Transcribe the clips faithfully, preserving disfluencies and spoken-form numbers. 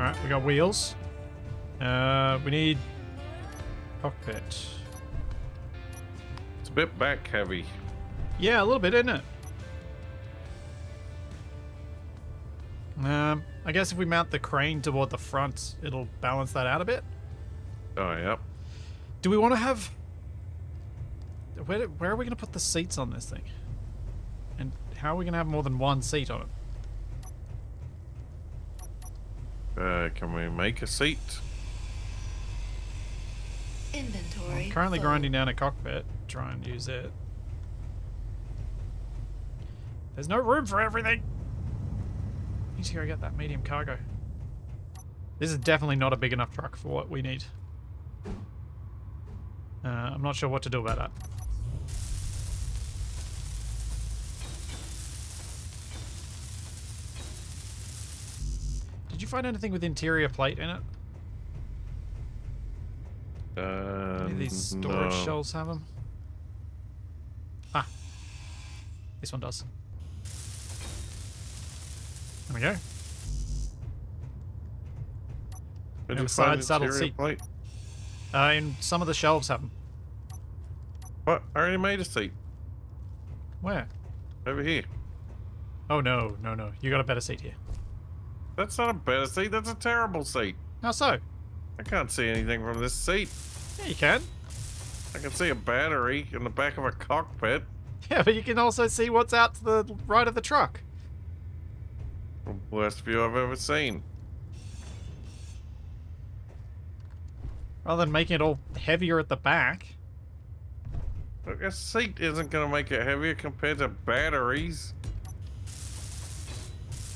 Alright, we got wheels. Uh, we need cockpit. It's a bit back heavy. Yeah, a little bit, isn't it? Um, I guess if we mount the crane toward the front, it'll balance that out a bit. Oh, yeah. Do we want to have... Where, where are we going to put the seats on this thing? And how are we going to have more than one seat on it? Uh, can we make a seat? Inventory. I'm currently grinding down a cockpit. Try and use it. There's no room for everything! I need to go get that medium cargo. This is definitely not a big enough truck for what we need. Uh, I'm not sure what to do about that. Did you find anything with interior plate in it? Uh, Any of these storage no. shells have them? Ah. This one does. There we go. Did you find saddle seat plate? Uh, in some of the shelves have them. What? I already made a seat. Where? Over here. Oh no, no, no. You got a better seat here. That's not a better seat, that's a terrible seat. How so? I can't see anything from this seat. Yeah, you can. I can see a battery in the back of a cockpit. Yeah, but you can also see what's out to the right of the truck. The worst view I've ever seen. Rather than making it all heavier at the back. Look, a seat isn't going to make it heavier compared to batteries.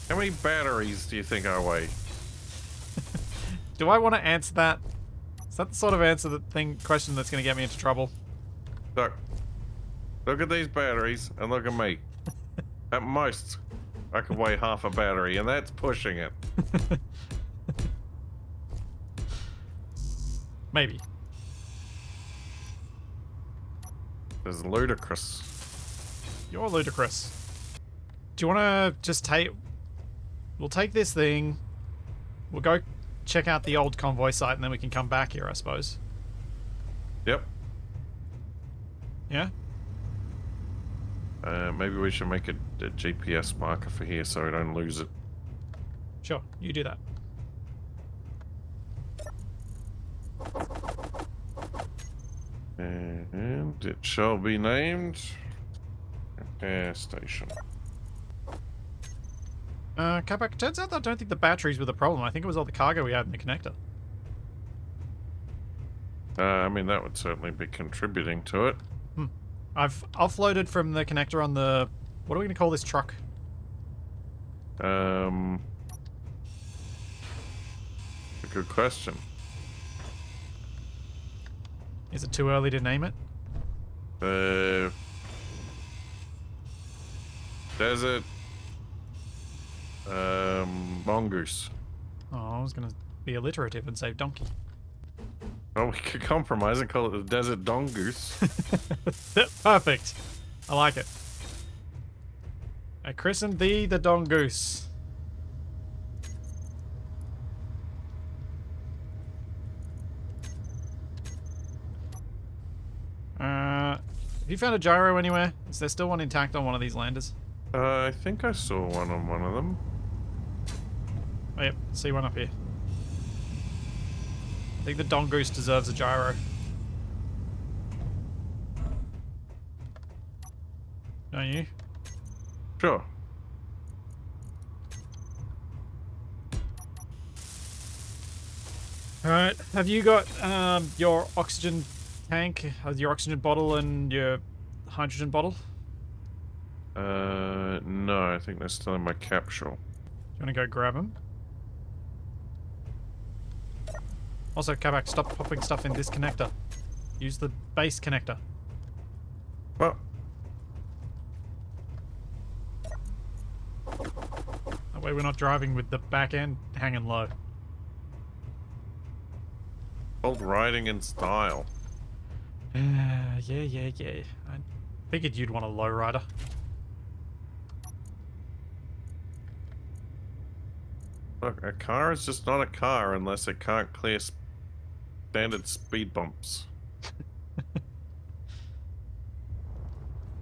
How many batteries do you think I weigh? Do I want to answer that? Is that the sort of answer that thing question that's going to get me into trouble? Look. Look at these batteries and look at me. At most, I could weigh half a battery, and that's pushing it. Maybe. This is ludicrous. You're ludicrous. Do you want to just take... We'll take this thing. We'll go check out the old convoy site and then we can come back here, I suppose. Yep. Yeah? Uh, maybe we should make a, a G P S marker for here so we don't lose it. Sure, you do that. And it shall be named Air Station. Uh, Capac, turns out that I don't think the batteries were the problem. I think it was all the cargo we had in the connector. Uh, I mean, that would certainly be contributing to it. Hmm. I've offloaded from the connector on the... What are we going to call this truck? Um... A good question. Is it too early to name it? Uh, Desert um, Mongoose. Oh, I was going to be alliterative and say donkey. Oh, we could compromise and call it the Desert Dongoose. Perfect. I like it. I christened thee the Dongoose. Uh, have you found a gyro anywhere? Is there still one intact on one of these landers? Uh, I think I saw one on one of them. Oh, yep. See one up here. I think the Dongoose deserves a gyro. Don't you? Sure. Alright, have you got um, your oxygen... tank, your oxygen bottle and your hydrogen bottle? Uh, no, I think they're still in my capsule. Do you want to go grab them? Also, Capac, stop popping stuff in this connector. Use the base connector. Well. That way we're not driving with the back end hanging low. Old riding in style. Uh, yeah, yeah, yeah. I figured you'd want a lowrider. Look, a car is just not a car unless it can't clear standard speed bumps.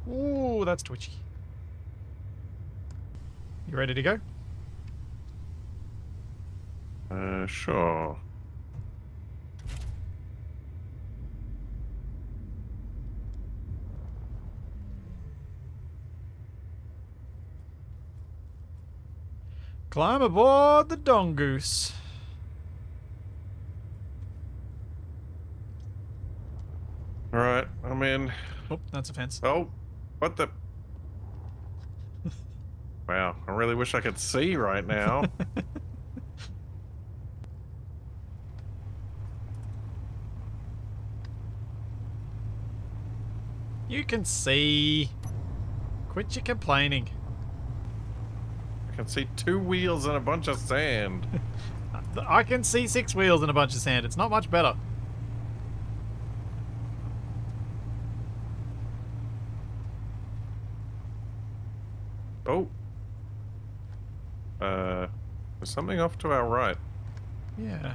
Ooh, that's twitchy. You ready to go? Uh, sure. Climb aboard the Dongoose. All right, I'm in. Oh, that's a fence. Oh, what the? Wow, I really wish I could see right now. You can see. Quit your complaining. I can see two wheels and a bunch of sand. I can see six wheels and a bunch of sand. It's not much better. Oh. Uh, there's something off to our right. Yeah.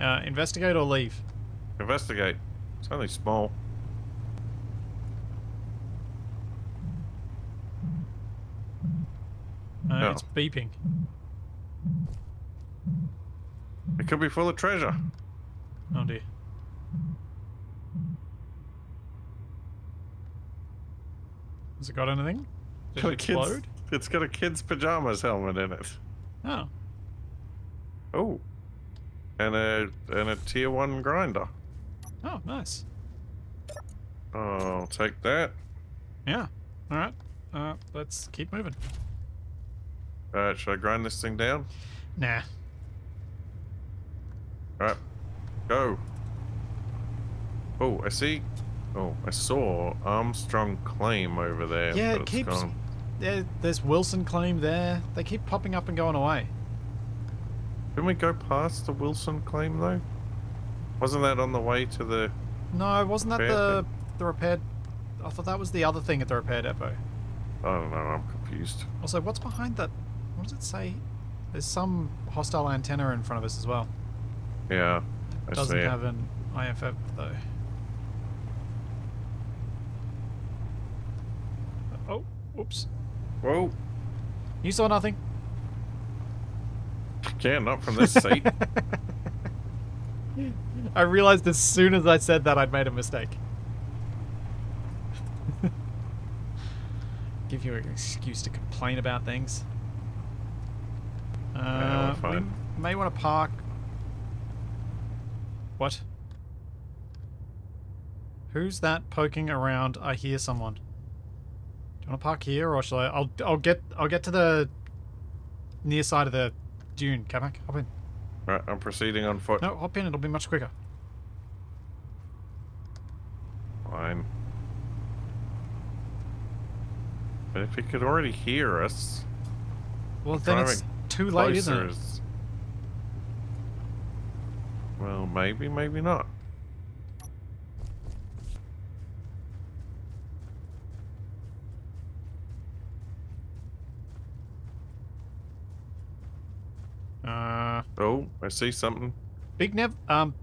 Uh, investigate or leave? Investigate. It's only small. No, oh. It's beeping. It could be full of treasure. Oh dear. Has it got anything? Did it explode? Kid's, it's got a kid's pajamas helmet in it. Oh. Oh. And a and a tier one grinder. Oh, nice. Oh, I'll take that. Yeah. All right. Uh, let's keep moving. Alright, should I grind this thing down? Nah. Alright. Go. Oh, I see. Oh, I saw Armstrong Claim over there. Yeah, it keeps... Gone. There, there's Wilson Claim there. They keep popping up and going away. Didn't we go past the Wilson Claim, though? Wasn't that on the way to the... No, wasn't that the, the repair... I thought that was the other thing at the repair depot. I don't know, I'm confused. Also, what's behind that... What does it say? There's some hostile antenna in front of us as well. Yeah, I doesn't see have it. An I F F though. Oh, whoops. Whoa. You saw nothing? Yeah, not from this seat. I realized as soon as I said that I'd made a mistake. Give you an excuse to complain about things. Uh, yeah, we may want to park. What? Who's that poking around? I hear someone. Do you want to park here, or shall I? I'll I'll get I'll get to the near side of the dune. Capac, hop in. Right, I'm proceeding on foot. No, hop in. It'll be much quicker. Fine. But if he could already hear us... Well, then it's too late, isn't it? Well, maybe, maybe not. Uh... Oh, I see something. Big Nev... Um...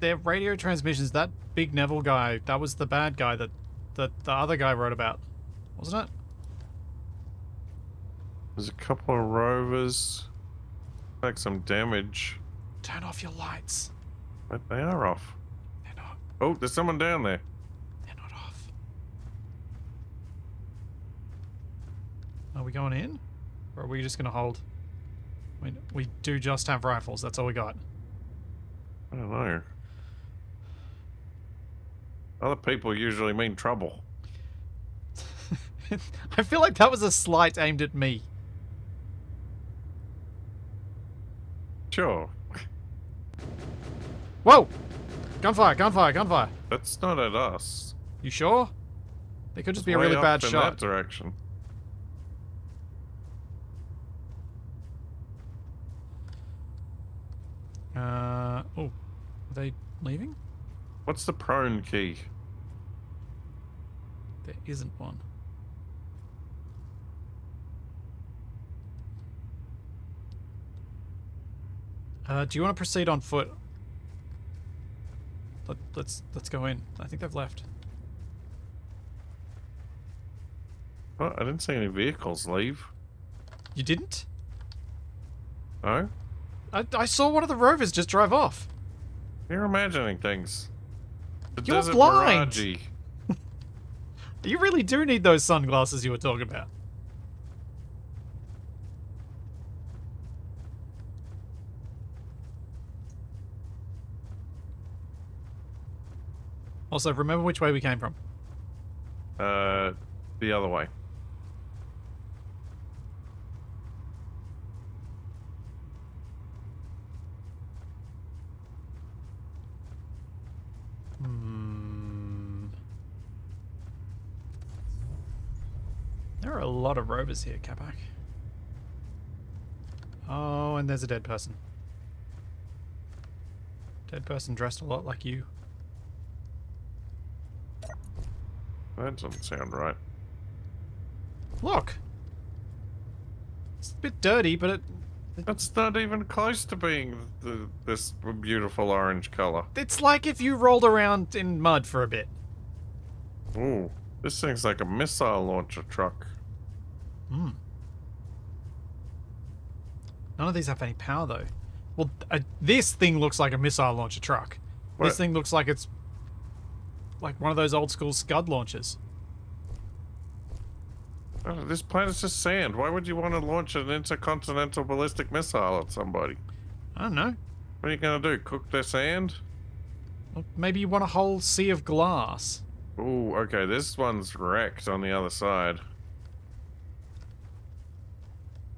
Their radio transmissions, that Big Neville guy, that was the bad guy that... that the other guy wrote about, wasn't it? There's a couple of rovers. Like some damage. Turn off your lights. But they are off. They're not. Oh, there's someone down there. They're not off. Are we going in? Or are we just going to hold? I mean, we do just have rifles. That's all we got. I don't know. Other people usually mean trouble. I feel like that was a slight aimed at me. Sure. Whoa! Gunfire, gunfire, gunfire. That's not at us. You sure? They could just be a really bad shot. Way up in that direction. Uh, oh. Are they leaving? What's the prone key? There isn't one. Uh, do you want to proceed on foot? Let, let's let's go in. I think they've left. What? I didn't see any vehicles leave. You didn't? No. I, I saw one of the rovers just drive off. You're imagining things. The You're Desert blind. You really do need those sunglasses you were talking about. Also, remember which way we came from. Uh, the other way. Hmm. There are a lot of rovers here, Capac. Oh, and there's a dead person. Dead person dressed a lot like you. That doesn't sound right. Look! It's a bit dirty, but it... it That's not even close to being the, this beautiful orange colour. It's like if you rolled around in mud for a bit. Ooh, this thing's like a missile launcher truck. Hmm. None of these have any power, though. Well, uh, this thing looks like a missile launcher truck. What? This thing looks like it's... like one of those old school Scud launchers. Oh, this planet's just sand. Why would you want to launch an intercontinental ballistic missile at somebody? I don't know. What are you going to do? Cook their sand? Well, maybe you want a whole sea of glass. Ooh, okay. This one's wrecked on the other side.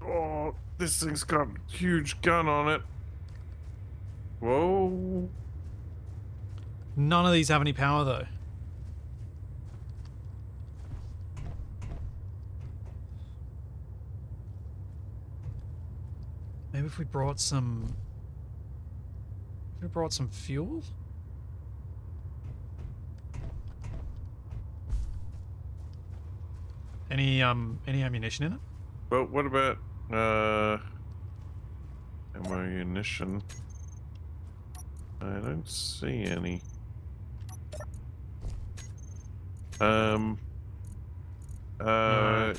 Oh, this thing's got a huge gun on it. Whoa. None of these have any power, though. Maybe if we brought some... if we brought some fuel? Any, um, any ammunition in it? Well, what about, uh... ammunition? I don't see any. Um, uh, no.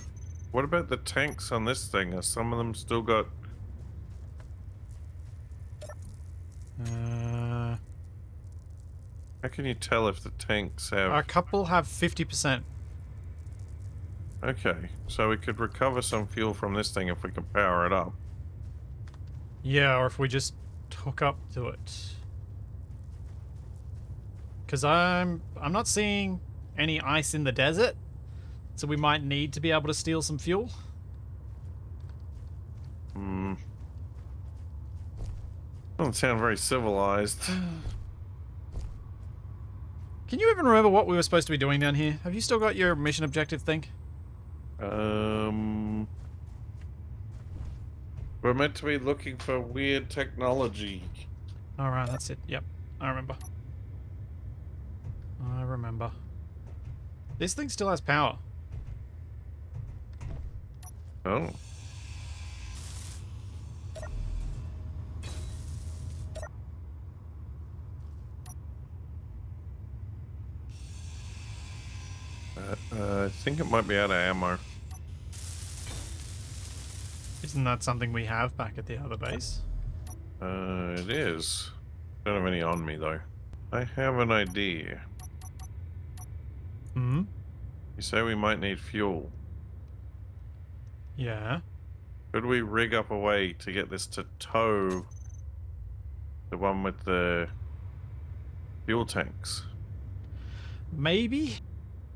What about the tanks on this thing? Are some of them still got... Uh, how can you tell if the tanks have... A couple have fifty percent. Okay, so we could recover some fuel from this thing if we could power it up. Yeah, or if we just hook up to it. Because I'm, I'm not seeing... any ice in the desert, so we might need to be able to steal some fuel. Hmm. Doesn't sound very civilized. Can you even remember what we were supposed to be doing down here? Have you still got your mission objective thing? Um. We're meant to be looking for weird technology. Alright, that's it. Yep, I remember. I remember. This thing still has power. Oh. Uh, uh, I think it might be out of ammo. Isn't that something we have back at the other base? Uh, it is. Don't have any on me, though. I have an idea. Mm-hmm. You say we might need fuel. Yeah. Could we rig up a way to get this to tow the one with the fuel tanks? Maybe.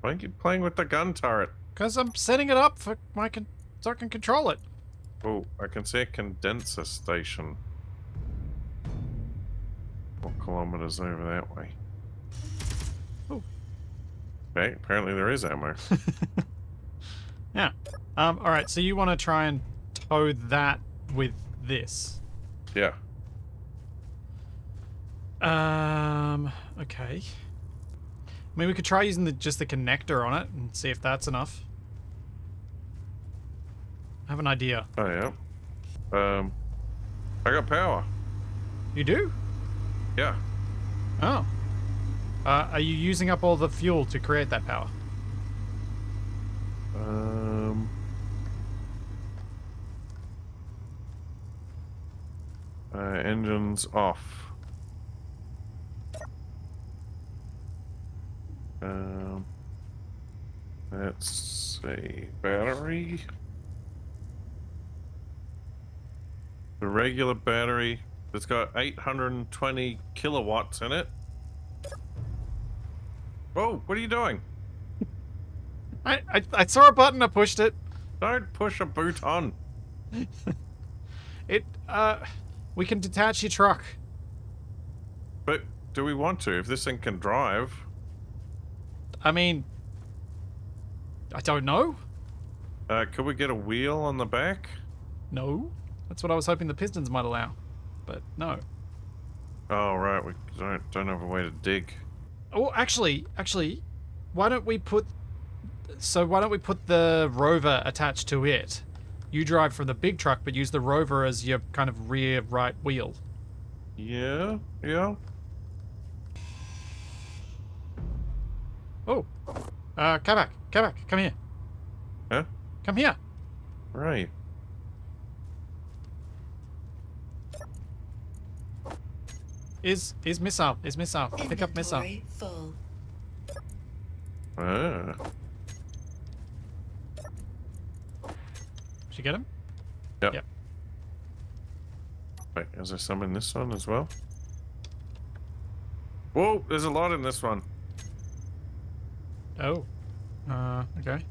Why are you playing with the gun turret? Because I'm setting it up for my con so I can control it. Oh, I can see a condenser station. Four kilometers over that way. Okay, apparently there is ammo. Yeah. Um, alright, so you want to try and tow that with this. Yeah. Um, okay. I mean, we could try using the, just the connector on it and see if that's enough. I have an idea. Oh, yeah. Um, I got power. You do? Yeah. Oh. Uh, are you using up all the fuel to create that power? Um. Uh, engines off. Um. Let's see. Battery. The regular battery that's got eight hundred twenty kilowatts in it. Whoa, what are you doing? I, I, I saw a button, I pushed it. Don't push a boot on. It, uh, we can detach your truck. But do we want to, if this thing can drive? I mean, I don't know. Uh, could we get a wheel on the back? No. That's what I was hoping the pistons might allow, but no. Oh, right, we don't, don't have a way to dig. Oh, actually, actually, why don't we put... So why don't we put the rover attached to it? You drive from the big truck, but use the rover as your kind of rear right wheel. Yeah, yeah. Oh, uh, Capac, Capac, come here. Huh? Come here. Right. Is, is missile, is missile. Pick up missile. Full. Ah. Did you get him? Yep. Yep. Wait, is there some in this one as well? Whoa, there's a lot in this one. Oh. Uh, okay.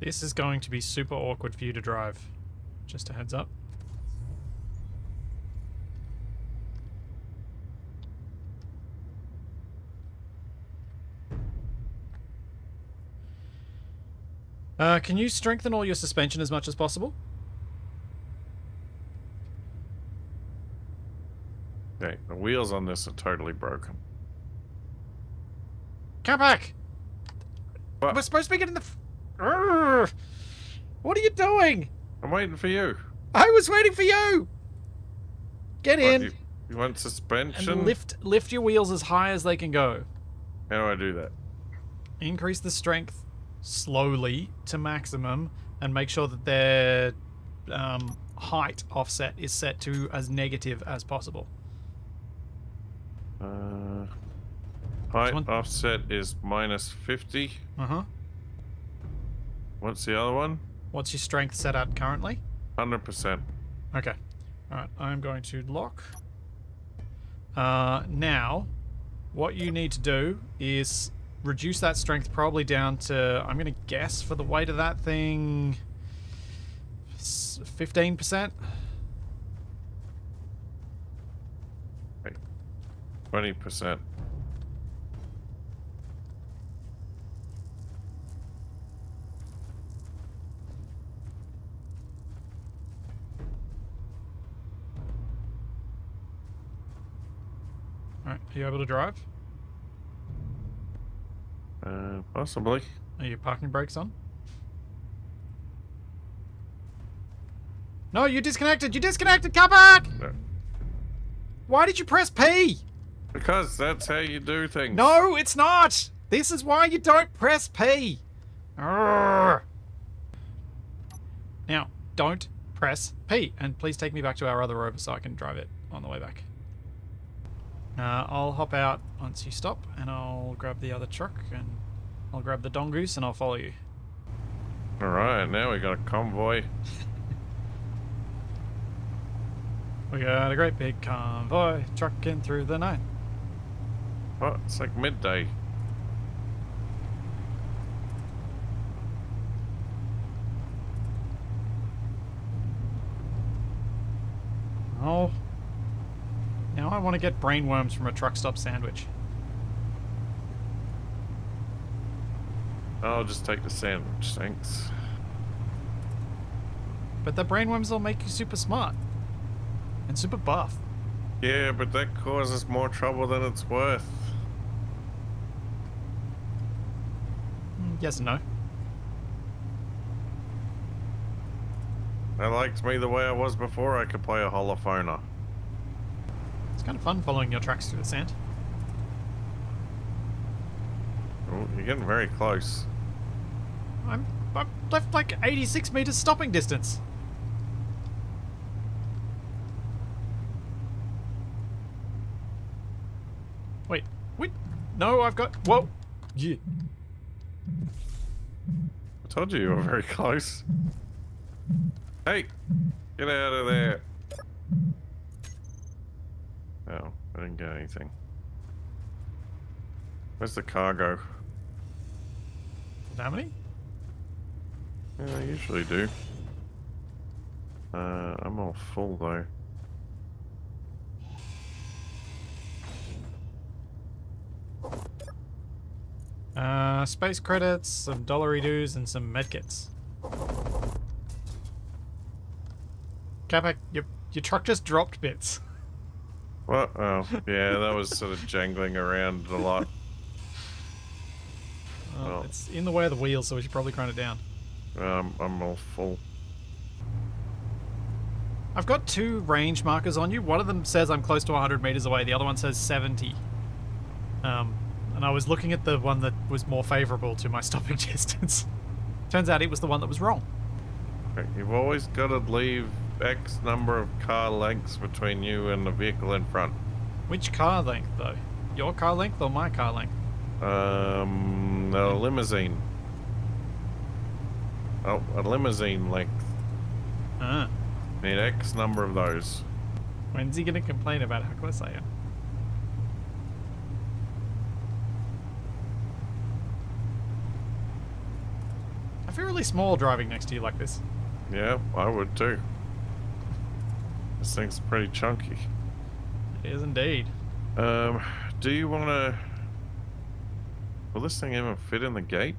This is going to be super awkward for you to drive. Just a heads up. Uh, can you strengthen all your suspension as much as possible? Okay, the wheels on this are totally broken. Capac! We're supposed to be getting the... F what are you doing? I'm waiting for you. I was waiting for you! Get what, in. You, you want suspension? And lift, lift your wheels as high as they can go. How do I do that? Increase the strength slowly to maximum and make sure that their um, height offset is set to as negative as possible. Uh, height offset is minus fifty. Uh-huh. What's the other one? What's your strength set at currently? one hundred percent. Okay. Alright, I'm going to lock. Uh, now, what you need to do is reduce that strength probably down to, I'm going to guess for the weight of that thing, fifteen percent? Okay. twenty percent. Alright, are you able to drive? Uh, possibly. Are your parking brakes on? No, you disconnected! You disconnected, Capac! No. Why did you press P? Because that's how you do things. No, it's not! This is why you don't press P! Urgh. Now, don't press P. And please take me back to our other rover so I can drive it on the way back. Uh, I'll hop out once you stop, and I'll grab the other truck, and I'll grab the Dongoose, and I'll follow you. Alright, now we got a convoy. We got a great big convoy, trucking through the night. Oh, it's like midday. Oh. Now I want to get brainworms from a truck stop sandwich. I'll just take the sandwich, thanks. But the brainworms will make you super smart. And super buff. Yeah, but that causes more trouble than it's worth. Yes and no. They liked me the way I was before I could play a holophoner. kind of fun following your tracks through the sand. Oh, you're getting very close. I'm, I've left like eighty-six meters stopping distance. Wait, wait, no, I've got, whoa. Yeah. I told you you were very close. Hey, get out of there. Oh, I didn't get anything. Where's the cargo? How many? Yeah, I usually do. Uh, I'm all full though. Uh, space credits, some dollary dues, and some medkits. Capac, your, your truck just dropped bits. What? Oh, yeah, that was sort of jangling around a lot. Well, oh. It's in the way of the wheels, so we should probably grind it down. Um, I'm all full. I've got two range markers on you. One of them says I'm close to one hundred meters away. The other one says seventy. Um, and I was looking at the one that was more favourable to my stopping distance. Turns out it was the one that was wrong. You've always got to leave X number of car lengths between you and the vehicle in front. Which car length, though? Your car length or my car length? Um, a limousine. Oh, a limousine length. Ah. Need X number of those. When's he gonna complain about how close I am? I feel really small driving next to you like this. Yeah, I would too. This thing's pretty chunky. It is indeed. Um, do you wanna... Will this thing even fit in the gate?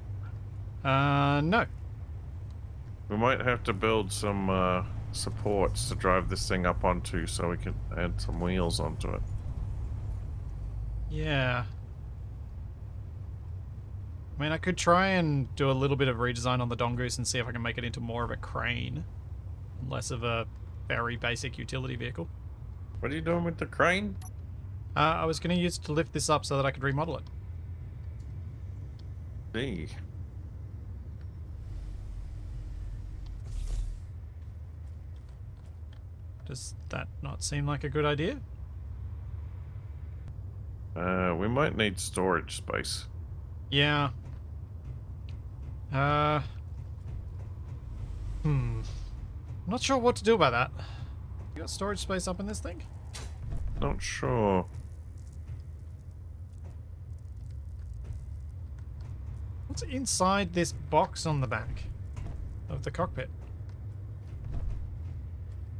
Uh, no. We might have to build some uh, supports to drive this thing up onto so we can add some wheels onto it. Yeah. I mean, I could try and do a little bit of redesign on the Dongoose and see if I can make it into more of a crane. Less of a very basic utility vehicle. What are you doing with the crane? Uh, I was going to use it to lift this up so that I could remodel it. See. Does that not seem like a good idea? Uh, we might need storage space. Yeah. Uh. Hmm. Not sure what to do about that. You got storage space up in this thing? Not sure. What's inside this box on the back of the cockpit?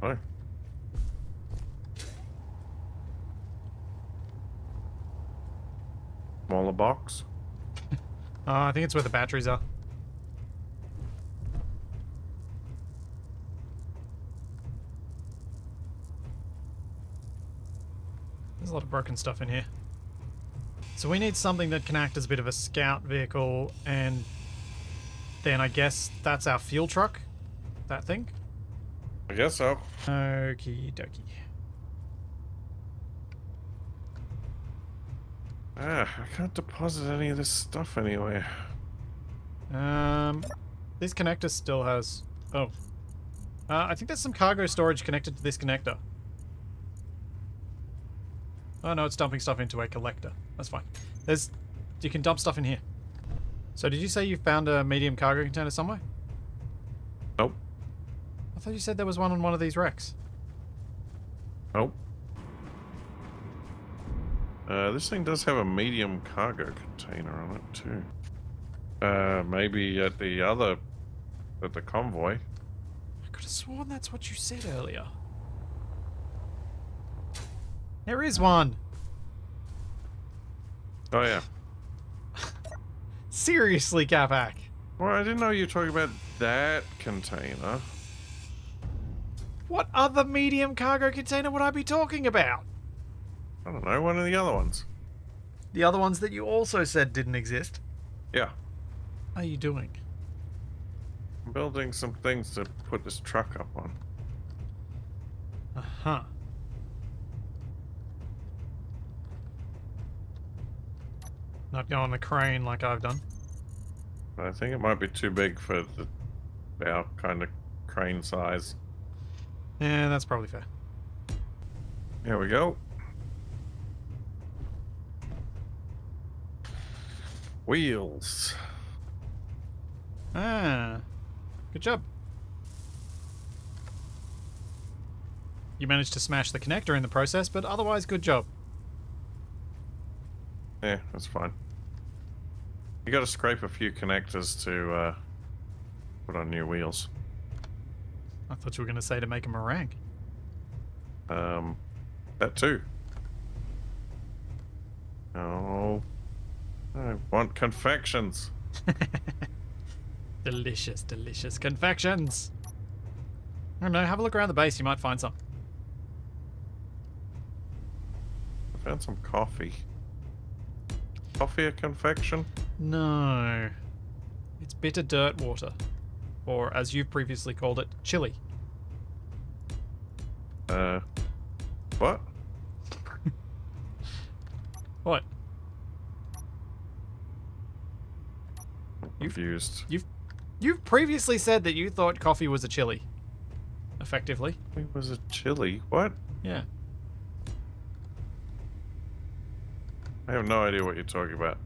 Oh. Smaller box? uh, I think it's where the batteries are. There's a lot of broken stuff in here. So we need something that can act as a bit of a scout vehicle, and then I guess that's our fuel truck? That thing? I guess so. Okie dokie. Ah, I can't deposit any of this stuff anywhere. Um, this connector still has... Oh. Uh, I think there's some cargo storage connected to this connector. Oh no, it's dumping stuff into a collector. That's fine. There's... You can dump stuff in here. So did you say you found a medium cargo container somewhere? Nope. I thought you said there was one on one of these wrecks. Nope. Uh, this thing does have a medium cargo container on it too. Uh, maybe at the other, at the convoy. I could have sworn that's what you said earlier. There is one. Oh yeah. Seriously, Capac. Well, I didn't know you were talking about that container. What other medium cargo container would I be talking about? I don't know, one of the other ones. The other ones that you also said didn't exist? Yeah. What are you doing? I'm building some things to put this truck up on. Uh-huh. Not go on the crane like I've done. I think it might be too big for the our kind of crane size. Yeah, that's probably fair. Here we go. Wheels. Ah, good job. You managed to smash the connector in the process, but otherwise, good job. Yeah, that's fine. You got to scrape a few connectors to uh, put on new wheels. I thought you were going to say to make a meringue. Um, that too. Oh, I want confections. Delicious, delicious confections. I don't know. Have a look around the base. You might find some. I found some coffee. Coffee a confection? No. It's bitter dirt water. Or, as you've previously called it, chili. Uh... What? What? I'm confused. You've, you've, you've previously said that you thought coffee was a chili. Effectively. It was a chili? What? Yeah. I have no idea what you're talking about.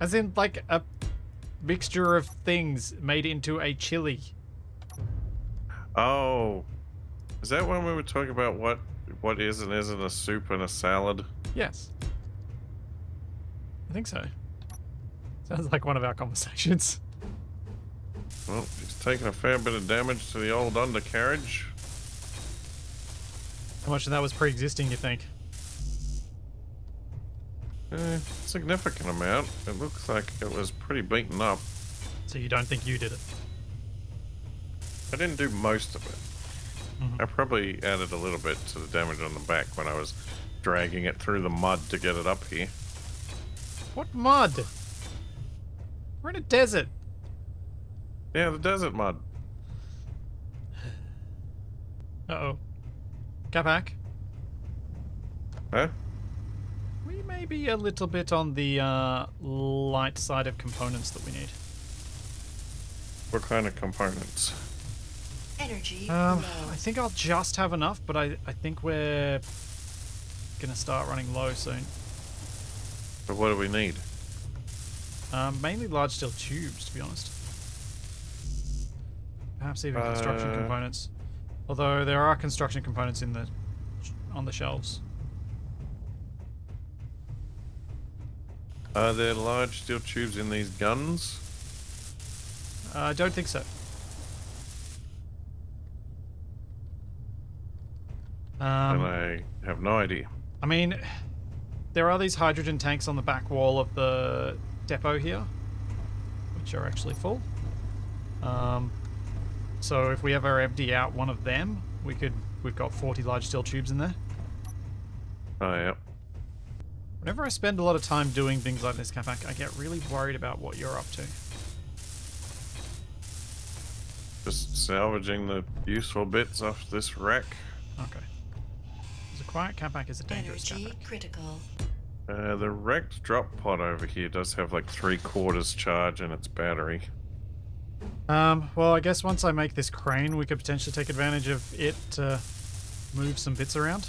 As in, like, a mixture of things made into a chili. Oh. Is that when we were talking about what what is and isn't a soup and a salad? Yes. I think so. Sounds like one of our conversations. Well, he's taking a fair bit of damage to the old undercarriage. How much of that was pre-existing, you think? Eh, significant amount. It looks like it was pretty beaten up. So you don't think you did it? I didn't do most of it. Mm-hmm. I probably added a little bit to the damage on the back when I was dragging it through the mud to get it up here. What mud? We're in a desert. Yeah, the desert mud. Uh-oh. Capac. Huh? We may be a little bit on the uh, light side of components that we need. What kind of components? Energy. Um, low. I think I'll just have enough, but I, I think we're going to start running low soon. But what do we need? Um, mainly large steel tubes, to be honest. Perhaps even uh, construction components. Although there are construction components in the on the shelves. Are there large steel tubes in these guns? Uh, I don't think so. Um, and I have no idea. I mean, there are these hydrogen tanks on the back wall of the depot here, which are actually full. Um, so if we ever empty out one of them, we could. We've got forty large steel tubes in there. Oh yeah. Whenever I spend a lot of time doing things like this, Capac, I get really worried about what you're up to. Just salvaging the useful bits off this wreck. Okay. The quiet Capac is a dangerous Capac. Energy critical. Uh, the wrecked drop pod over here does have like three quarters charge in its battery. Um, well, I guess once I make this crane, we could potentially take advantage of it to move some bits around.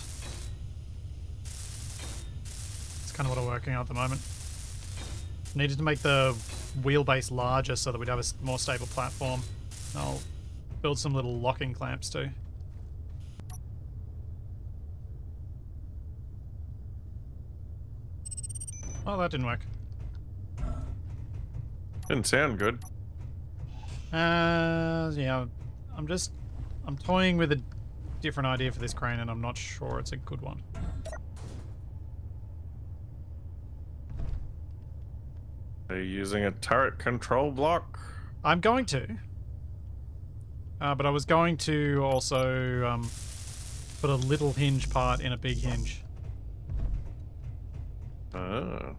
Kind of what I'm working on at the moment. Needed to make the wheelbase larger so that we'd have a more stable platform. I'll build some little locking clamps too. Oh, that didn't work. Didn't sound good. Uh, yeah, I'm just, I'm toying with a different idea for this crane and I'm not sure it's a good one. Are you using a turret control block? I'm going to. Uh, but I was going to also um, put a little hinge part in a big hinge. Oh.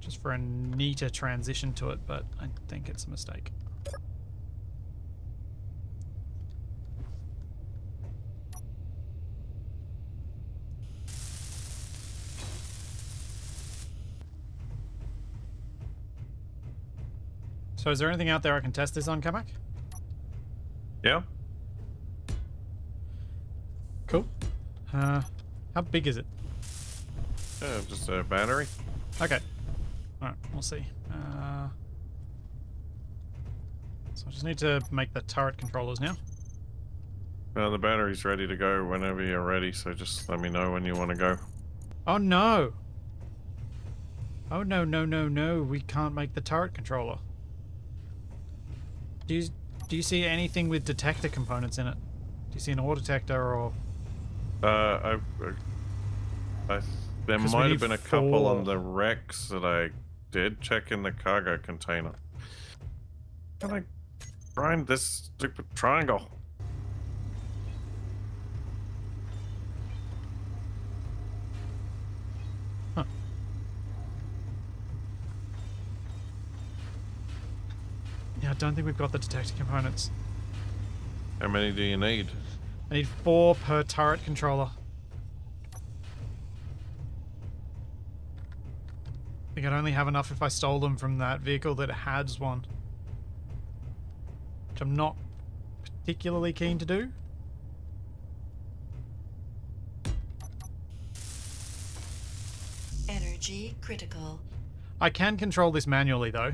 Just for a neater transition to it, but I think it's a mistake. So is there anything out there I can test this on, Capac? Yeah. Cool. Uh, how big is it? Uh, just a battery. Okay. Alright, we'll see. Uh, so I just need to make the turret controllers now. Well, the battery's ready to go whenever you're ready, so just let me know when you want to go. Oh no! Oh no, no, no, no, we can't make the turret controller. Do you, do you see anything with detector components in it? Do you see an ore detector or...? Uh, I... I, I there might have been a couple four. on the wrecks that I did. Check in the cargo container. Can I grind this stupid triangle? Yeah, I don't think we've got the detector components. How many do you need? I need four per turret controller. I think I'd only have enough if I stole them from that vehicle that has one. Which I'm not particularly keen to do. Energy critical. I can control this manually though,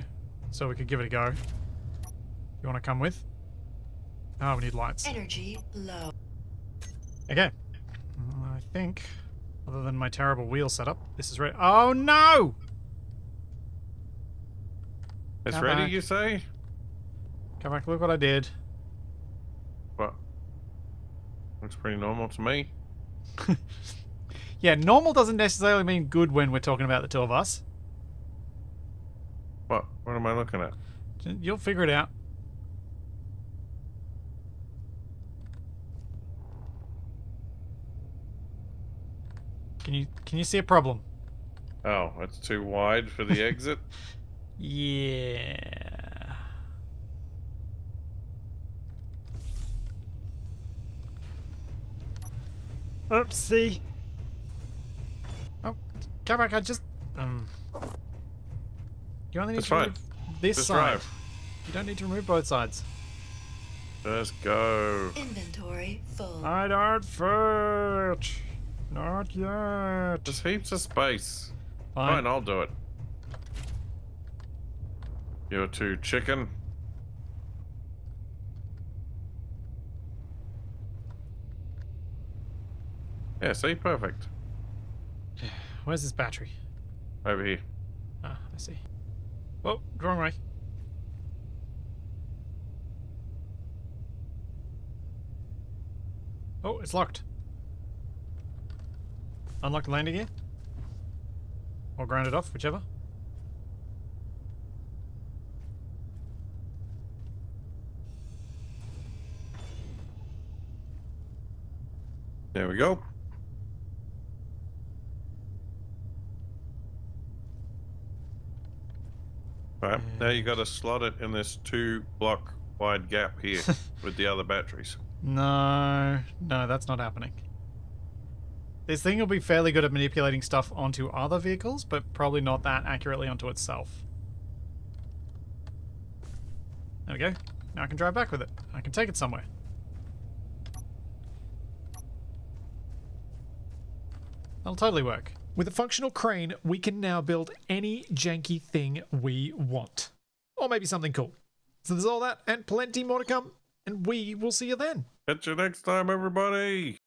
so we could give it a go. You want to come with? Oh, we need lights. Energy low. Okay. Well, I think, other than my terrible wheel setup, this is ready. Oh no! It's Capac. Ready, you say? Capac, look what I did. What? Looks pretty normal to me. Yeah, normal doesn't necessarily mean good when we're talking about the two of us. What? What am I looking at? You'll figure it out. Can you can you see a problem? Oh, it's too wide for the exit? Yeah. Oopsie. Oh, Capac, I just um. You only need That's to remove fine. this just side. Drive. You don't need to remove both sides. Let's go. Inventory full. I don't fetch. Not yet. There's heaps of space. Fine. Fine, I'll do it. You're too chicken. Yeah, see? Perfect. Where's this battery? Over here. Ah, I see. Oh, wrong way. Oh, it's locked. Unlock the landing gear? Or grind it off, whichever. There we go. Alright, and... now you gotta slot it in this two block wide gap here with the other batteries. No, no, that's not happening. This thing will be fairly good at manipulating stuff onto other vehicles, but probably not that accurately onto itself. There we go. Now I can drive back with it. I can take it somewhere. That'll totally work. With a functional crane, we can now build any janky thing we want. Or maybe something cool. So there's all that and plenty more to come, and we will see you then. Catch you next time, everybody!